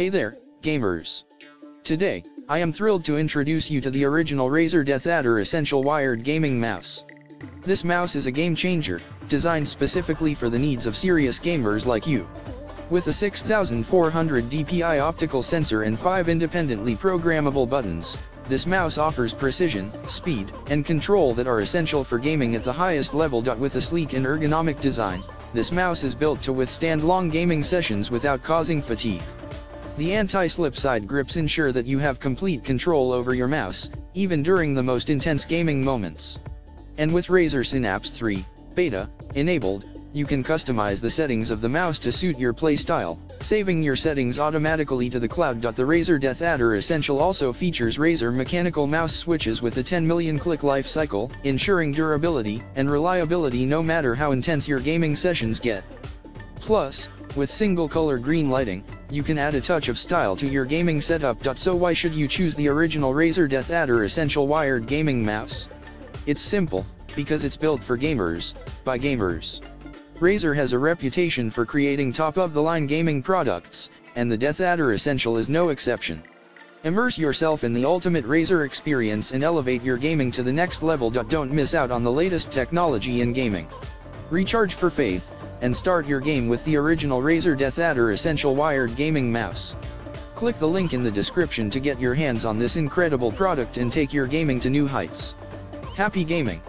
Hey there, gamers. Today, I am thrilled to introduce you to the original Razer DeathAdder Essential Wired Gaming Mouse. This mouse is a game changer, designed specifically for the needs of serious gamers like you. With a 6400 DPI optical sensor and 5 independently programmable buttons, this mouse offers precision, speed, and control that are essential for gaming at the highest level. With a sleek and ergonomic design, this mouse is built to withstand long gaming sessions without causing fatigue. The anti-slip side grips ensure that you have complete control over your mouse, even during the most intense gaming moments. And with Razer Synapse 3 Beta enabled, you can customize the settings of the mouse to suit your playstyle, saving your settings automatically to the cloud. The Razer DeathAdder Essential also features Razer mechanical mouse switches with a 10 million click life cycle, ensuring durability and reliability no matter how intense your gaming sessions get. Plus, with single color green lighting, you can add a touch of style to your gaming setup. So why should you choose the original Razer DeathAdder Essential Wired Gaming Mouse? It's simple, because it's built for gamers, by gamers. Razer has a reputation for creating top-of-the-line gaming products, and the DeathAdder Essential is no exception. Immerse yourself in the ultimate Razer experience and elevate your gaming to the next level. Don't miss out on the latest technology in gaming. Recharge for faith, and start your game with the original Razer DeathAdder Essential Wired Gaming Mouse. Click the link in the description to get your hands on this incredible product and take your gaming to new heights. Happy gaming!